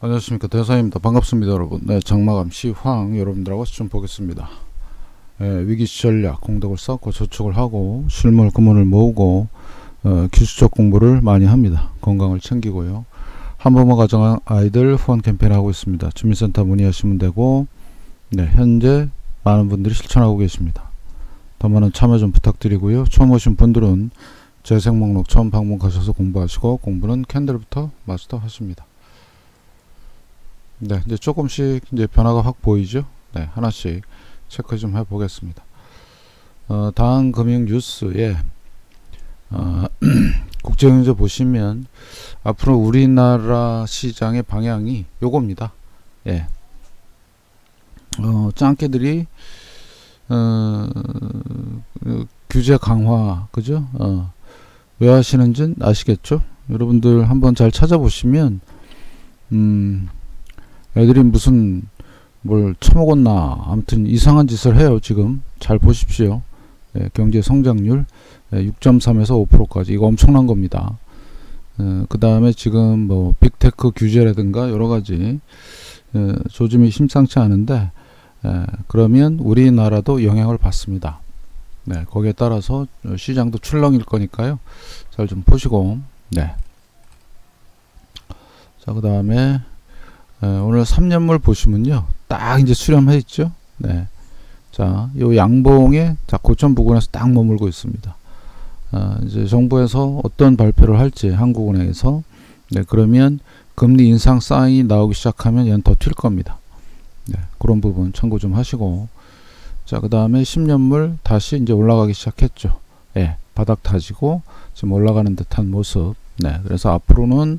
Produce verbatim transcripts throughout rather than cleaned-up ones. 안녕하십니까, 대사입니다. 반갑습니다 여러분. 네, 장마감 시황 여러분들하고 좀 보겠습니다. 예, 위기시전략 공덕을 쌓고 저축을 하고 실물 금원을 모으고 어, 기술적 공부를 많이 합니다. 건강을 챙기고요. 한부모 가정 아이들 후원 캠페인을 하고 있습니다. 주민센터 문의하시면 되고, 네, 현재 많은 분들이 실천하고 계십니다. 더 많은 참여 좀 부탁드리고요. 처음 오신 분들은 재생 목록 처음 방문하셔서 공부하시고, 공부는 캔들부터 마스터하십니다. 네, 이제 조금씩 이제 변화가 확 보이죠. 네, 하나씩 체크 좀 해보겠습니다. 어, 다음 금융 뉴스에 어, 국제경제 보시면 앞으로 우리나라 시장의 방향이 요겁니다. 예, 어, 짱깨들이 어, 규제 강화, 그죠? 어, 왜 하시는지는 아시겠죠? 여러분들 한번 잘 찾아보시면 음. 애들이 무슨 뭘 처먹었나, 아무튼 이상한 짓을 해요. 지금 잘 보십시오. 예, 경제 성장률 예, 육 점 삼에서 오 퍼센트까지 이거 엄청난 겁니다. 예, 그 다음에 지금 뭐 빅테크 규제라든가 여러가지 예, 조짐이 심상치 않은데, 예, 그러면 우리나라도 영향을 받습니다. 네, 거기에 따라서 시장도 출렁일 거니까요, 잘 좀 보시고. 네, 자, 그 다음에 예, 오늘 삼 년물 보시면요, 딱 이제 수렴해 있죠. 네, 자, 요 양봉에 자 고점 부근에서 딱 머물고 있습니다. 아, 이제 정부에서 어떤 발표를 할지, 한국은행에서. 네, 그러면 금리 인상 사인이 나오기 시작하면 얘는 더 튈 겁니다. 네, 그런 부분 참고 좀 하시고. 자, 그 다음에 십 년물 다시 이제 올라가기 시작했죠. 예, 바닥 다지고 지금 올라가는 듯한 모습. 네, 그래서 앞으로는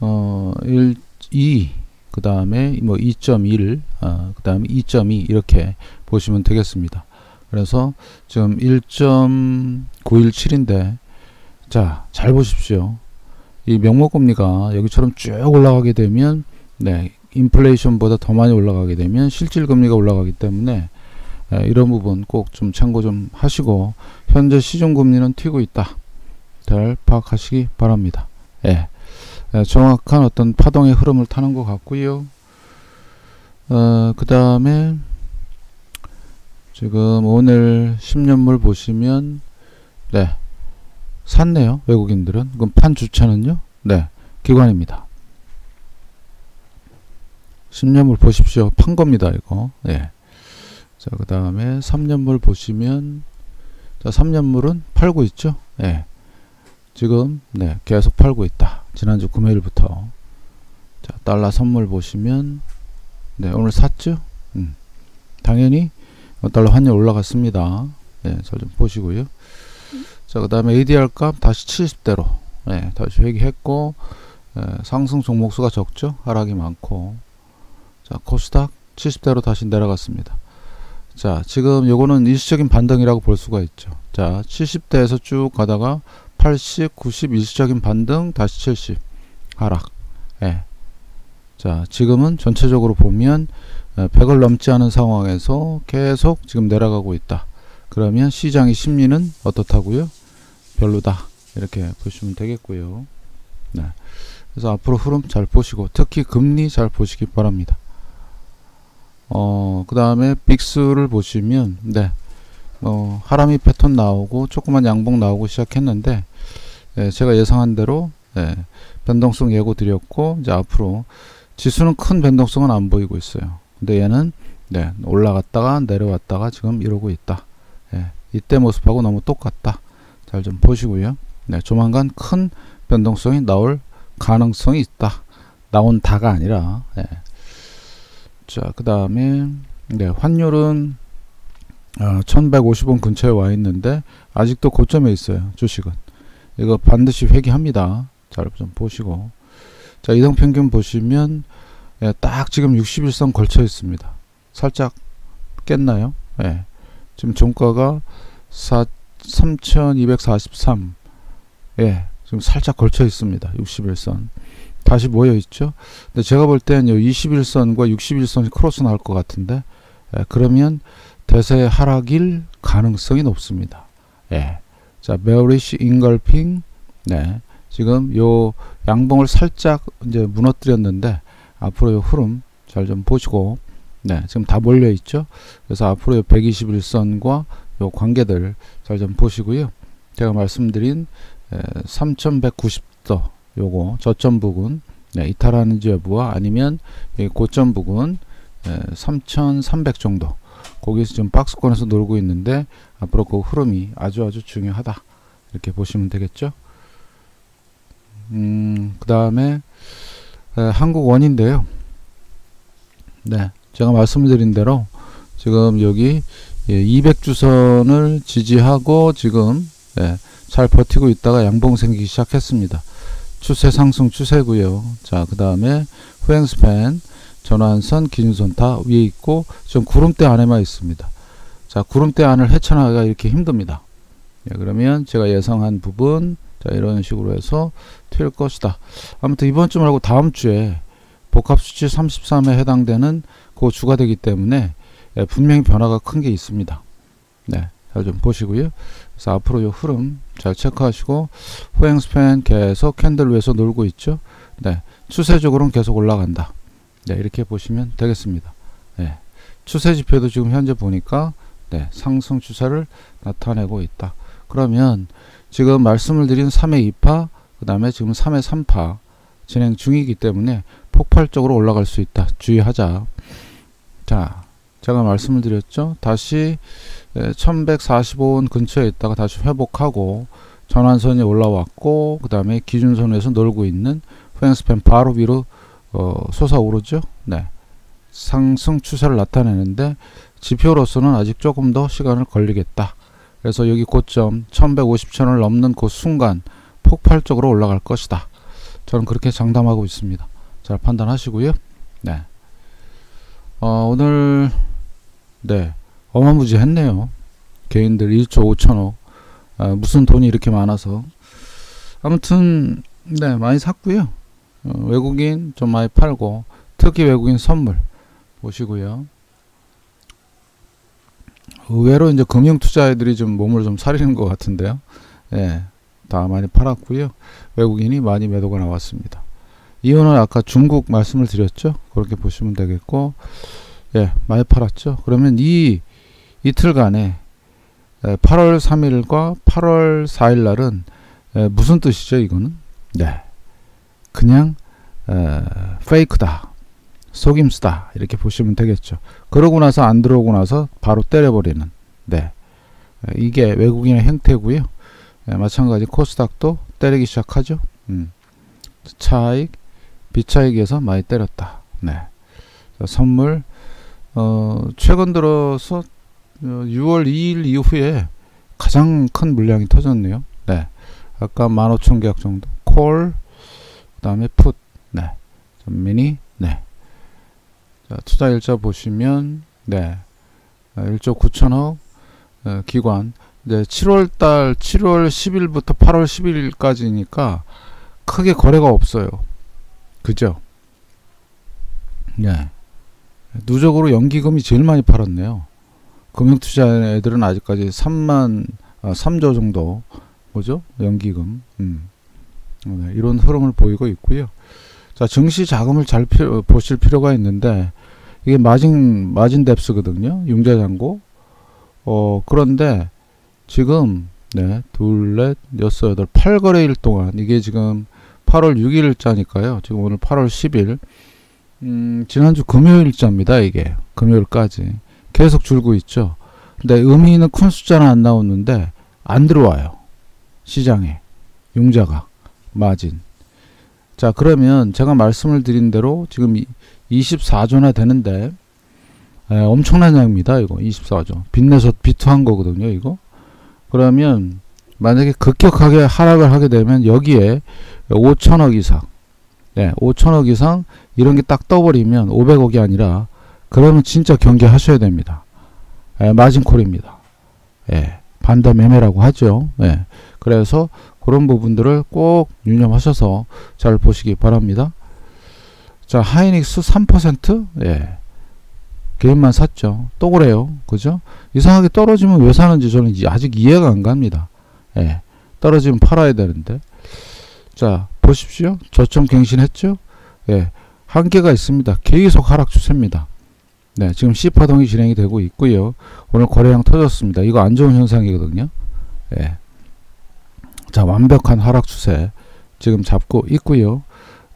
어 일 이 그 다음에 뭐 이 점 일, 어, 그 다음에 이 점 이 이렇게 보시면 되겠습니다. 그래서 지금 일 점 구일칠인데 자, 잘 보십시오. 이 명목금리가 여기처럼 쭉 올라가게 되면, 네, 인플레이션보다 더 많이 올라가게 되면 실질금리가 올라가기 때문에, 네, 이런 부분 꼭 좀 참고 좀 하시고, 현재 시중금리는 튀고 있다, 잘 파악하시기 바랍니다. 예. 예, 정확한 어떤 파동의 흐름을 타는 것 같고요. 어, 그 다음에 지금 오늘 십 년물 보시면, 네, 샀네요, 외국인들은. 그럼 판 주체는요, 네, 기관입니다. 십 년물 보십시오. 판 겁니다, 이거. 예. 자, 그 다음에 삼 년물 보시면, 자, 삼 년물은 팔고 있죠. 예. 지금, 네, 계속 팔고 있다. 지난주 금요일부터. 자, 달러 선물 보시면, 네, 오늘 샀죠. 음, 당연히 달러 환율 올라갔습니다. 네, 잘 좀 보시고요. 자, 그 다음에 에이디알 값 다시 칠십대로 네, 다시 회귀했고, 네, 상승 종목수가 적죠, 하락이 많고. 자, 코스닥 칠십대로 다시 내려갔습니다. 자, 지금 요거는 일시적인 반등이라고 볼 수가 있죠. 자, 칠십대에서 쭉 가다가 팔십, 구십 일시적인 반등, 다시 칠십 하락. 예. 자, 지금은 전체적으로 보면 백을 넘지 않은 상황에서 계속 지금 내려가고 있다. 그러면 시장의 심리는 어떻다고요? 별로다, 이렇게 보시면 되겠고요. 네. 그래서 앞으로 흐름 잘 보시고, 특히 금리 잘 보시기 바랍니다. 어, 그 다음에 빅스를 보시면, 네, 어, 하람이 패턴 나오고 조그만 양봉 나오고 시작했는데, 예, 제가 예상한 대로, 예, 변동성 예고 드렸고, 이제 앞으로 지수는 큰 변동성은 안 보이고 있어요. 근데 얘는, 네, 올라갔다가 내려왔다가 지금 이러고 있다. 예, 이때 모습하고 너무 똑같다. 잘 좀 보시고요. 네, 조만간 큰 변동성이 나올 가능성이 있다. 나온다가 아니라. 예. 자, 그 다음에, 네, 환율은 어, 천백오십 원 근처에 와 있는데 아직도 고점에 있어요. 주식은 이거 반드시 회귀합니다. 잘 좀 보시고. 자, 이동평균 보시면, 예, 딱 지금 육십일선 걸쳐 있습니다. 살짝 깼나요? 예, 지금 종가가 삼천이백사십삼, 예, 지금 살짝 걸쳐 있습니다. 육십일선 다시 모여 있죠. 근데 제가 볼 땐 요 이십일선과 육십일선이 크로스 나올 것 같은데, 예, 그러면 대세 하락일 가능성이 높습니다. 예. 자, bearish engulfing. 네, 지금 요 양봉을 살짝 이제 무너뜨렸는데, 앞으로의 흐름 잘 좀 보시고, 네, 지금 다 몰려 있죠. 그래서 앞으로의 백이십일선과 요 관계들 잘 좀 보시고요. 제가 말씀드린 삼천백구십도 요거 저점 부근, 네, 이탈하는지 여부와 아니면 고점 부근 삼천삼백 정도, 거기서 지금 박스권에서 놀고 있는데 앞으로 그 흐름이 아주 아주 중요하다, 이렇게 보시면 되겠죠. 음, 그 다음에 한국원인데요. 네, 제가 말씀드린 대로 지금 여기 이백 주선을 지지하고 지금 예, 잘 버티고 있다가 양봉 생기기 시작했습니다. 추세 상승 추세고요. 자, 그 다음에 후행스팬, 전환선, 기준선 다 위에 있고 지금 구름대 안에만 있습니다. 자, 구름대 안을 헤쳐나가기가 이렇게 힘듭니다. 예, 그러면 제가 예상한 부분, 자, 이런 식으로 해서 튈 것이다. 아무튼 이번 주 말고 다음 주에 복합수치 삼십삼에 해당되는 그 주가 되기 때문에 예, 분명히 변화가 큰 게 있습니다. 네, 잘 좀 보시고요. 그래서 앞으로 요 흐름 잘 체크하시고, 후행스팬 계속 캔들 위에서 놀고 있죠. 네, 추세적으로는 계속 올라간다. 네, 이렇게 보시면 되겠습니다. 네, 추세 지표도 지금 현재 보니까 네, 상승 추세를 나타내고 있다. 그러면 지금 말씀을 드린 삼의 이파, 그 다음에 지금 삼의 삼파 진행 중이기 때문에 폭발적으로 올라갈 수 있다. 주의하자. 자, 제가 말씀을 드렸죠. 다시 천백사십오원 근처에 있다가 다시 회복하고, 전환선이 올라왔고, 그 다음에 기준선에서 놀고 있는 후행스팬 바로 위로 어, 솟아오르죠. 네, 상승 추세를 나타내는데 지표로서는 아직 조금 더 시간을 걸리겠다. 그래서 여기 고점 천백오십천을 넘는 그 순간 폭발적으로 올라갈 것이다. 저는 그렇게 장담하고 있습니다. 잘 판단하시고요. 네, 어, 오늘 네, 어마무지했네요. 개인들 일조 오천억, 아, 무슨 돈이 이렇게 많아서. 아무튼 네, 많이 샀고요. 어, 외국인 좀 많이 팔고, 특히 외국인 선물 보시고요. 의외로 이제 금융투자애들이 좀 몸을 좀 사리는 것 같은데요. 예, 다 많이 팔았고요. 외국인이 많이 매도가 나왔습니다. 이유는 아까 중국 말씀을 드렸죠. 그렇게 보시면 되겠고, 예, 많이 팔았죠. 그러면 이 이틀간에 팔월 삼일과 팔월 사일 날은 예, 무슨 뜻이죠, 이거는? 네, 그냥 에, 페이크다, 속임수다, 이렇게 보시면 되겠죠. 그러고 나서 안 들어오고 나서 바로 때려버리는, 네, 이게 외국인의 행태고요. 예, 마찬가지 코스닥도 때리기 시작하죠. 음, 차익, 비차익에서 많이 때렸다. 네, 선물 어, 최근 들어서 유월 이일 이후에 가장 큰 물량이 터졌네요. 네, 아까 만 오천 계약 정도, 콜, 그 다음에 풋, 네, 미니, 네, 자, 투자 일자 보시면 네, 일조 구천억, 어, 기관, 이제 칠월달 칠월 십일부터 팔월 십일일까지니까 크게 거래가 없어요. 그죠? 네, 누적으로 연기금이 제일 많이 팔았네요. 금융투자 애들은 아직까지 삼만, 아, 삼조 정도, 뭐죠? 연기금. 음. 네, 이런 흐름을 보이고 있고요. 자, 증시 자금을 잘 필요, 보실 필요가 있는데, 이게 마진, 마진 뎁스거든요. 융자잔고. 어, 그런데 지금, 네, 둘, 넷, 여섯, 여덟, 팔 거래일 동안, 이게 지금 팔월 육일자니까요. 지금 오늘 팔월 십일. 음, 지난주 금요일자입니다. 이게 금요일까지 계속 줄고 있죠. 근데 의미 있는 큰 숫자는 안 나오는데 안 들어와요, 시장에 융자가, 마진. 자, 그러면 제가 말씀을 드린 대로 지금 이십사조나 되는데 에, 엄청난 양입니다. 이거 이십사조 빚내서 비투한 거거든요, 이거. 그러면 만약에 급격하게 하락을 하게 되면 여기에 오천억 이상, 네, 오천억 이상 이런 게 딱 떠버리면 오백억이 아니라, 그러면 진짜 경계하셔야 됩니다. 예, 마진콜입니다. 예, 반대 매매라고 하죠. 예, 그래서 그런 부분들을 꼭 유념하셔서 잘 보시기 바랍니다. 자, 하이닉스 삼 퍼센트? 예, 개인만 샀죠. 또 그래요. 그죠? 이상하게 떨어지면 왜 사는지 저는 아직 이해가 안 갑니다. 예, 떨어지면 팔아야 되는데. 자, 보십시오. 저점 갱신했죠. 예, 한계가 있습니다. 계속 하락 추세입니다. 네, 지금 C파동이 진행이 되고 있고요. 오늘 거래량 터졌습니다. 이거 안 좋은 현상이거든요. 예. 자, 완벽한 하락 추세 지금 잡고 있고요.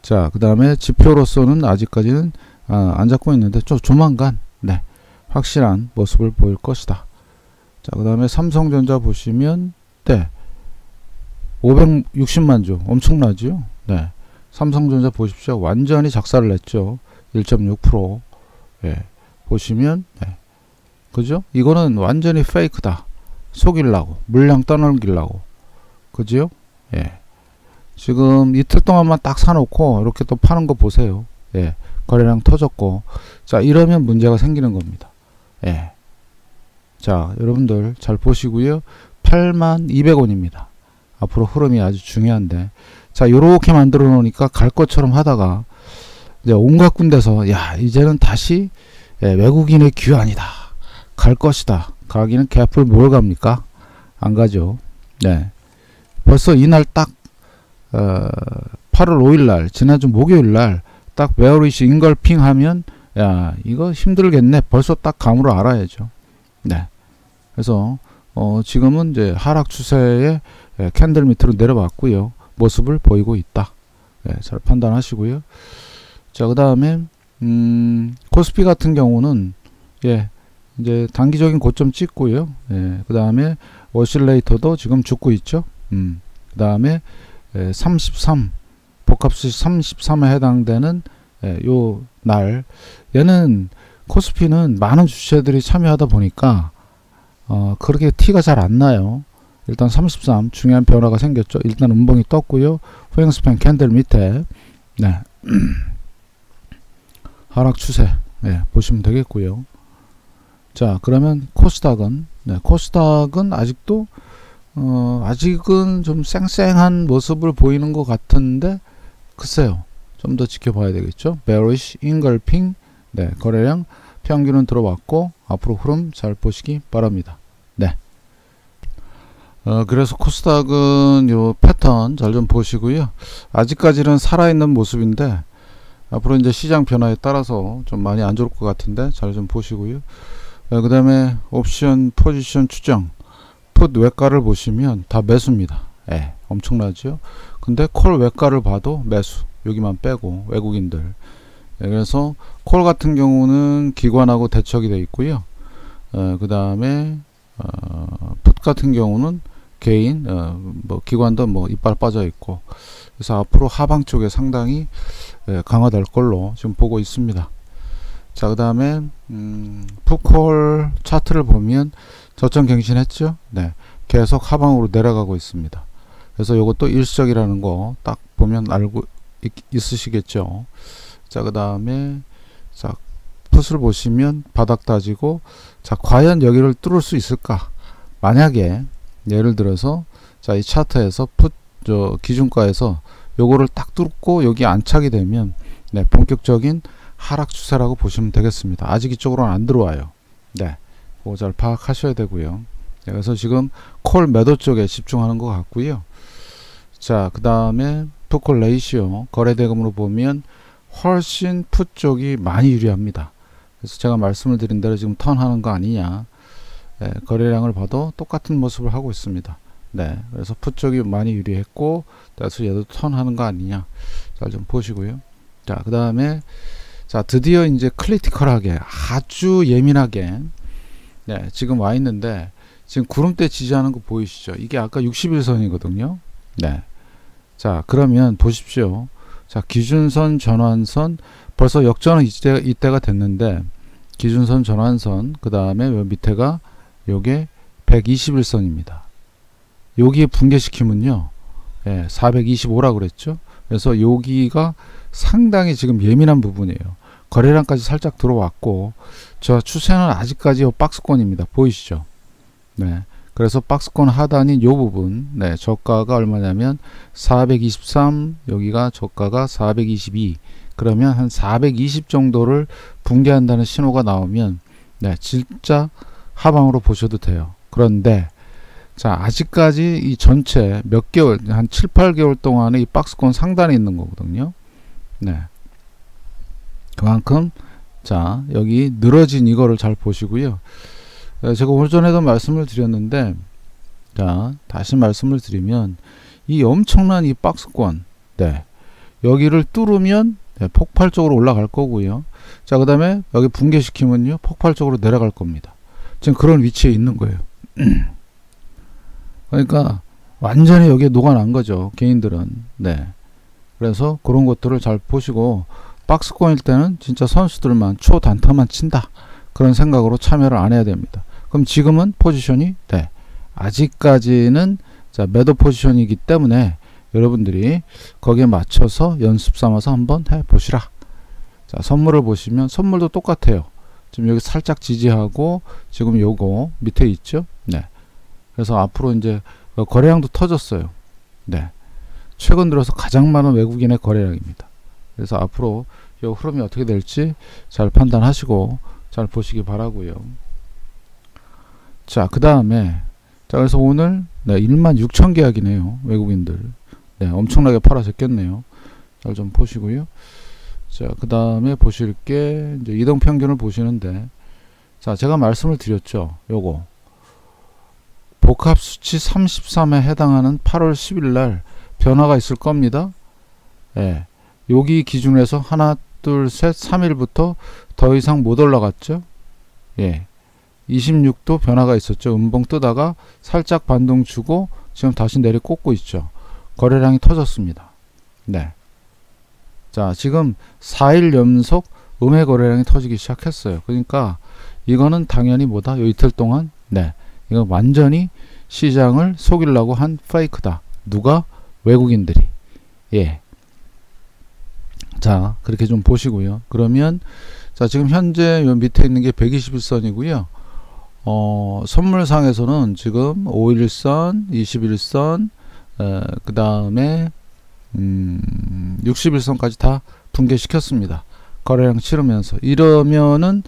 자, 그 다음에 지표로서는 아직까지는 아, 안 잡고 있는데 좀 조만간 네, 확실한 모습을 보일 것이다. 자, 그 다음에 삼성전자 보시면 네, 오백육십만 주 엄청나죠. 네, 삼성전자 보십시오. 완전히 작살을 냈죠. 일 점 육 퍼센트. 예, 보시면 네, 그죠? 이거는 완전히 페이크다. 속이려고 물량 떠넘기려고, 그죠? 예, 지금 이틀 동안만 딱 사놓고 이렇게 또 파는 거 보세요. 예, 거래량 터졌고, 자, 이러면 문제가 생기는 겁니다. 예, 자, 여러분들 잘 보시고요. 팔만 이백 원입니다. 앞으로 흐름이 아주 중요한데, 자, 요렇게 만들어 놓으니까 갈 것처럼 하다가 이제 온갖 군데서 야, 이제는 다시 예, 외국인의 귀환이다. 갈 것이다. 가기는 개뿔 뭘 갑니까? 안 가죠. 네, 벌써 이날 딱 어, 팔월 오일날 지난주 목요일날 딱 베어리시 인걸핑 하면 야, 이거 힘들겠네. 벌써 딱 감으로 알아야죠. 네, 그래서 어, 지금은 이제 하락 추세에 예, 캔들 밑으로 내려왔고요. 모습을 보이고 있다. 예, 잘 판단하시고요. 자, 그 다음에 음, 코스피 같은 경우는 예, 이제 단기적인 고점 찍고요. 예, 그 다음에 오실레이터도 지금 죽고 있죠. 음, 그 다음에 예, 삼십삼 복합수 삼십삼에 해당되는 예, 요 날 얘는 코스피는 많은 주체들이 참여하다 보니까 어, 그렇게 티가 잘 안 나요. 일단 삼십삼 중요한 변화가 생겼죠. 일단 음봉이 떴고요. 후행스팬 캔들 밑에 네, 하락 추세 네, 보시면 되겠고요. 자, 그러면 코스닥은 네, 코스닥은 아직도 어, 아직은 좀 쌩쌩한 모습을 보이는 것 같은데 글쎄요, 좀 더 지켜봐야 되겠죠. 베어리쉬 잉글핑 네, 거래량 평균은 들어왔고 앞으로 흐름 잘 보시기 바랍니다. 네. 어, 그래서 코스닥은 요 패턴 잘 좀 보시고요. 아직까지는 살아있는 모습인데 앞으로 이제 시장 변화에 따라서 좀 많이 안 좋을 것 같은데 잘 좀 보시고요. 어, 그 다음에 옵션 포지션 추정 풋 외가를 보시면 다 매수입니다. 예, 엄청나죠. 근데 콜 외가를 봐도 매수, 여기만 빼고 외국인들. 예, 그래서 콜 같은 경우는 기관하고 대척이 되어 있고요. 어, 그 다음에 어, 풋 같은 경우는 개인, 어, 뭐 기관도 뭐 이빨 빠져 있고, 그래서 앞으로 하방 쪽에 상당히 예, 강화될 걸로 지금 보고 있습니다. 자, 그 다음에 음, 풋콜 차트를 보면 저점 갱신했죠. 네, 계속 하방으로 내려가고 있습니다. 그래서 요것도 일시적이라는 거 딱 보면 알고 있, 있으시겠죠. 자, 그 다음에 자, 풋을 보시면 바닥 다지고, 자, 과연 여기를 뚫을 수 있을까? 만약에 예를 들어서 자, 이 차트에서 풋 저 기준가에서 요거를 딱 뚫고 여기 안착이 되면 네, 본격적인 하락 추세라고 보시면 되겠습니다. 아직 이쪽으로는 안 들어와요. 네, 그거 잘 파악하셔야 되고요. 네, 그래서 지금 콜 매도 쪽에 집중하는 것 같고요. 자, 그 다음에 풋콜 레이시오 거래 대금으로 보면 훨씬 풋 쪽이 많이 유리합니다. 그래서 제가 말씀을 드린 대로 지금 턴하는 거 아니냐. 예, 거래량을 봐도 똑같은 모습을 하고 있습니다. 네, 그래서 풋 쪽이 많이 유리했고, 그래서 얘도 턴하는 거 아니냐. 잘 좀 보시고요. 자, 그 다음에 자, 드디어 이제 크리티컬하게 아주 예민하게 네, 지금 와 있는데 지금 구름대 지지하는 거 보이시죠? 이게 아까 육십일선이거든요. 네, 자, 그러면 보십시오. 자, 기준선 전환선 벌써 역전은 이때, 이때가 됐는데 기준선 전환선 그 다음에 요 밑에가 요게 백이십일선입니다. 여기에 붕괴시키면요 예, 사백이십오라 그랬죠. 그래서 여기가 상당히 지금 예민한 부분이에요. 거래량까지 살짝 들어왔고 저 추세는 아직까지 요 박스권입니다. 보이시죠? 네, 그래서 박스권 하단인 요 부분 네, 저가가 얼마냐면 사백이십삼, 여기가 저가가 사백이십이, 그러면 한 사백이십 정도를 붕괴한다는 신호가 나오면 네, 진짜 하방으로 보셔도 돼요. 그런데 자, 아직까지 이 전체 몇 개월, 한 칠, 팔 개월 동안에 이 박스권 상단에 있는 거거든요. 네, 그만큼 자 여기 늘어진 이거를 잘 보시고요. 제가 오전에도 말씀을 드렸는데 자 다시 말씀을 드리면 이 엄청난 이 박스권 네 여기를 뚫으면 네, 폭발적으로 올라갈 거고요. 자 그 다음에 여기 붕괴시키면요 폭발적으로 내려갈 겁니다. 지금 그런 위치에 있는 거예요. 그러니까 완전히 여기에 녹아난 거죠, 개인들은. 네. 그래서 그런 것들을 잘 보시고 박스권일 때는 진짜 선수들만 초단타만 친다 그런 생각으로 참여를 안 해야 됩니다. 그럼 지금은 포지션이 네. 아직까지는 자, 매도 포지션이기 때문에 여러분들이 거기에 맞춰서 연습 삼아서 한번 해 보시라. 자, 선물을 보시면 선물도 똑같아요. 지금 여기 살짝 지지하고 지금 요거 밑에 있죠. 네. 그래서 앞으로 이제 거래량도 터졌어요. 네. 최근 들어서 가장 많은 외국인의 거래량입니다. 그래서 앞으로 요 흐름이 어떻게 될지 잘 판단하시고 잘 보시기 바라고요. 자, 그 다음에 자 그래서 오늘 네, 일만 육천 계약이네요. 외국인들. 네, 엄청나게 팔아졌겠네요. 잘 좀 보시고요. 자, 그 다음에 보실 게 이제 이동 평균을 보시는데 자, 제가 말씀을 드렸죠. 요거. 복합 수치 삼십삼에 해당하는 팔월 십일 날 변화가 있을 겁니다. 예. 여기 기준에서 하나, 둘, 셋, 삼 일부터 더 이상 못 올라갔죠. 예. 이십육도 변화가 있었죠. 음봉 뜨다가 살짝 반등 주고 지금 다시 내리 꽂고 있죠. 거래량이 터졌습니다. 네. 자, 지금 사 일 연속 음해 거래량이 터지기 시작했어요. 그러니까 이거는 당연히 뭐다? 요 이틀 동안 네. 이거 완전히 시장을 속이려고 한 페이크다. 누가? 외국인들이. 예. 자, 그렇게 좀 보시고요. 그러면 자, 지금 현재 요 밑에 있는 게 백이십일선이고요. 어, 선물상에서는 지금 오일선, 이십일선, 그 다음에 음, 육십일선까지 다 붕괴시켰습니다. 거래량 치르면서 이러면은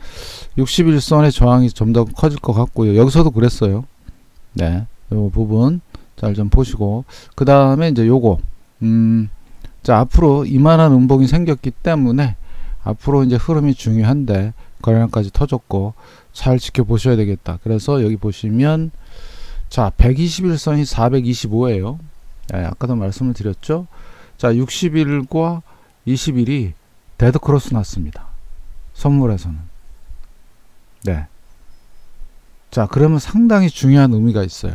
육십일선의 저항이 좀 더 커질 것 같고요. 여기서도 그랬어요. 네, 요 부분 잘 좀 보시고 그 다음에 이제 요거 음, 자 앞으로 이만한 음봉이 생겼기 때문에 앞으로 이제 흐름이 중요한데 거래량까지 터졌고 잘 지켜보셔야 되겠다. 그래서 여기 보시면 자 백이십일선이 사백이십오예요. 네, 아까도 말씀을 드렸죠. 자 육십일과 이십일이 데드크로스 났습니다. 선물에서는. 네. 자, 그러면 상당히 중요한 의미가 있어요.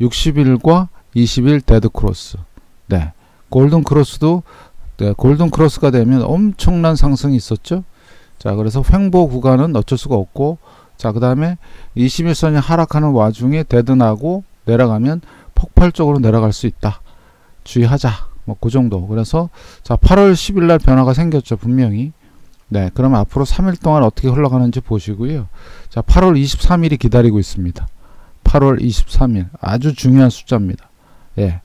육십일과 이십일 데드크로스. 네. 골든크로스도, 네, 골든크로스가 되면 엄청난 상승이 있었죠. 자, 그래서 횡보 구간은 어쩔 수가 없고, 자, 그 다음에 이십일선이 하락하는 와중에 데드나고 내려가면 폭발적으로 내려갈 수 있다. 주의하자. 뭐 그 정도. 그래서 자 팔월 십일 날 변화가 생겼죠. 분명히. 네, 그럼 앞으로 삼 일 동안 어떻게 흘러가는지 보시고요. 자 팔월 이십삼일이 기다리고 있습니다. 팔월 이십삼일 아주 중요한 숫자입니다. 예,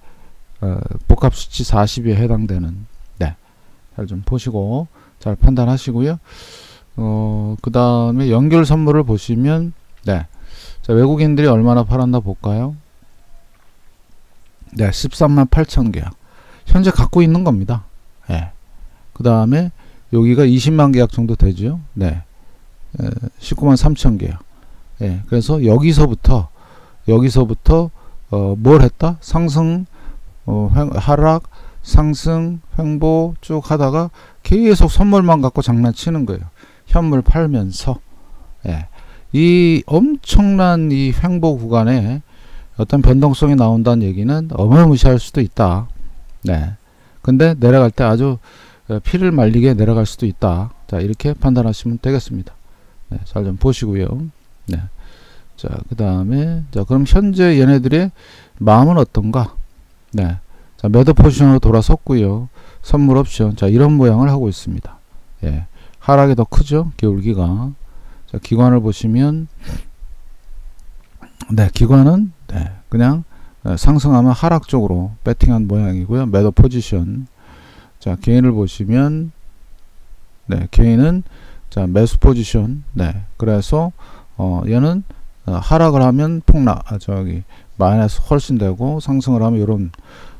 어, 복합 수치 사십에 해당되는. 네, 잘 좀 보시고 잘 판단하시고요. 어, 그 다음에 연결 선물을 보시면 네, 자 외국인들이 얼마나 팔았나 볼까요? 네, 십삼만 팔천 계약. 현재 갖고 있는 겁니다. 예. 그 다음에 여기가 이십만 계약 정도 되죠. 네. 예. 십구만 삼천 계약. 예. 그래서 여기서부터 여기서부터 어, 뭘 했다? 상승, 어, 횡, 하락, 상승, 횡보 쭉 하다가 계속 선물만 갖고 장난치는 거예요. 현물 팔면서. 예. 이 엄청난 이 횡보 구간에 어떤 변동성이 나온다는 얘기는 어마무시할 수도 있다. 네. 근데 내려갈 때 아주 피를 말리게 내려갈 수도 있다. 자, 이렇게 판단하시면 되겠습니다. 네, 잘 좀 보시고요. 네. 자, 그 다음에, 자, 그럼 현재 얘네들의 마음은 어떤가? 네. 자, 매도 포지션으로 돌아섰고요. 선물 옵션. 자, 이런 모양을 하고 있습니다. 예. 하락이 더 크죠? 기울기가. 자, 기관을 보시면, 네, 기관은, 네, 그냥, 네, 상승하면 하락 쪽으로 배팅한 모양이고요. 매도 포지션. 자, 개인을 보시면, 네, 개인은, 자, 매수 포지션. 네, 그래서, 어, 얘는, 어, 하락을 하면 폭락, 아, 저기, 마이너스 훨씬 되고, 상승을 하면 이런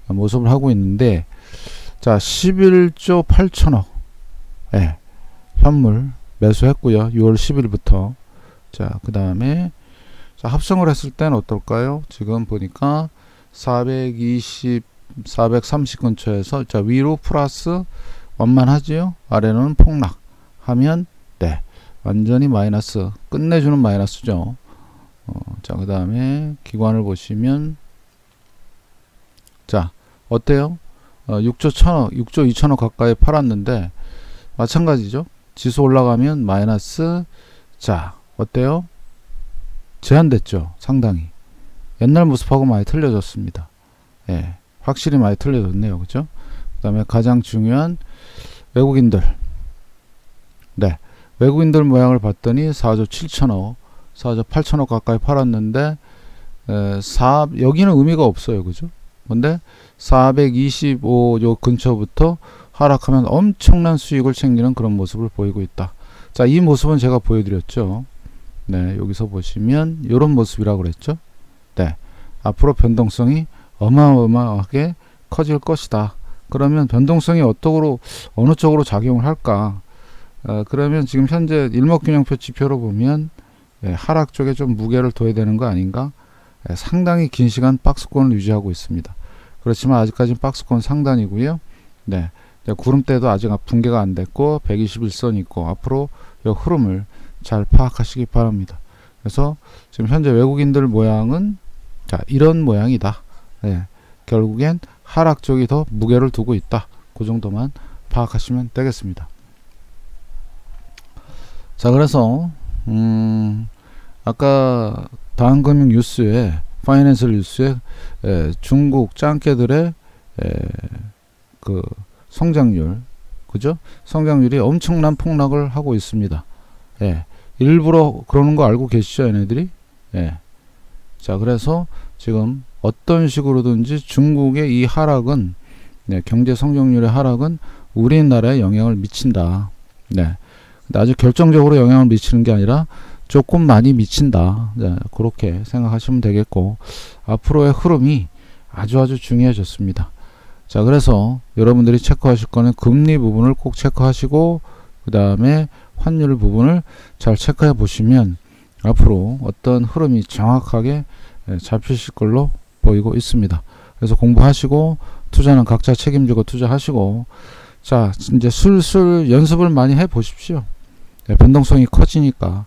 모습을 하고 있는데, 자, 십일조 팔천억. 예, 네, 현물 매수했고요. 유월 십일부터. 자, 그 다음에 합성을 했을 땐 어떨까요? 지금 보니까 사백이십, 사백삼십 근처에서 자, 위로 플러스 원만 하지요. 아래는 폭락 하면 네. 완전히 마이너스, 끝내주는 마이너스죠. 어, 자, 그 다음에 기관을 보시면 자, 어때요? 어, 육조 천억, 육조 이천억 가까이 팔았는데 마찬가지죠. 지수 올라가면 마이너스. 자, 어때요? 제한됐죠. 상당히 옛날 모습하고 많이 틀려졌습니다. 예, 확실히 많이 틀려졌네요. 그죠? 그 다음에 가장 중요한 외국인들, 네, 외국인들 모양을 봤더니 사조 칠천억, 사조 팔천억 가까이 팔았는데 에, 사, 여기는 의미가 없어요. 그죠? 근데 사백이십오 요 근처부터 하락하면 엄청난 수익을 챙기는 그런 모습을 보이고 있다. 자, 이 모습은 제가 보여드렸죠. 네, 여기서 보시면 이런 모습이라고 그랬죠. 네, 앞으로 변동성이 어마어마하게 커질 것이다. 그러면 변동성이 어떻게 어느 쪽으로 작용을 할까? 어, 그러면 지금 현재 일목균형표 지표로 보면 예, 하락 쪽에 좀 무게를 둬야 되는 거 아닌가? 예, 상당히 긴 시간 박스권을 유지하고 있습니다. 그렇지만 아직까지는 박스권 상단이고요. 네, 구름대도 아직 붕괴가 안 됐고 백이십일선 있고 앞으로 이 흐름을 잘 파악하시기 바랍니다. 그래서 지금 현재 외국인들 모양은 자, 이런 모양이다. 네, 결국엔 하락 쪽이 더 무게를 두고 있다. 그 정도만 파악하시면 되겠습니다. 자, 그래서 음, 아까 다음금융 뉴스에 파이낸셜 뉴스에 에, 중국 짱깨들의 에, 그 성장률, 그죠? 성장률이 엄청난 폭락을 하고 있습니다. 예, 일부러 그러는 거 알고 계시죠, 얘네들이? 예. 자, 그래서 지금 어떤 식으로든지 중국의 이 하락은, 네, 경제 성장률의 하락은 우리나라에 영향을 미친다. 네. 근데 아주 결정적으로 영향을 미치는 게 아니라 조금 많이 미친다. 네, 그렇게 생각하시면 되겠고, 앞으로의 흐름이 아주 아주 중요해졌습니다. 자, 그래서 여러분들이 체크하실 거는 금리 부분을 꼭 체크하시고, 그 다음에 환율 부분을 잘 체크해 보시면 앞으로 어떤 흐름이 정확하게 잡히실 걸로 보이고 있습니다. 그래서 공부하시고 투자는 각자 책임지고 투자하시고, 자, 이제 슬슬 연습을 많이 해 보십시오. 네, 변동성이 커지니까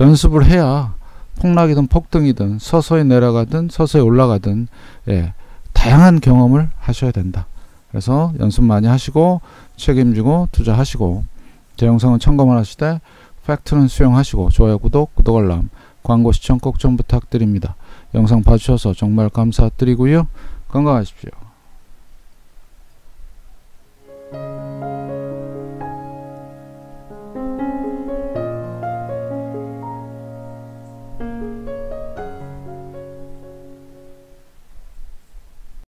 연습을 해야 폭락이든 폭등이든 서서히 내려가든 서서히 올라가든 예, 다양한 경험을 하셔야 된다. 그래서 연습 많이 하시고 책임지고 투자하시고, 제 영상은 참고만 하시되 팩트는 수용하시고, 좋아요, 구독, 구독 알람, 광고 시청 꼭 좀 부탁드립니다. 영상 봐주셔서 정말 감사드리고요. 건강하십시오.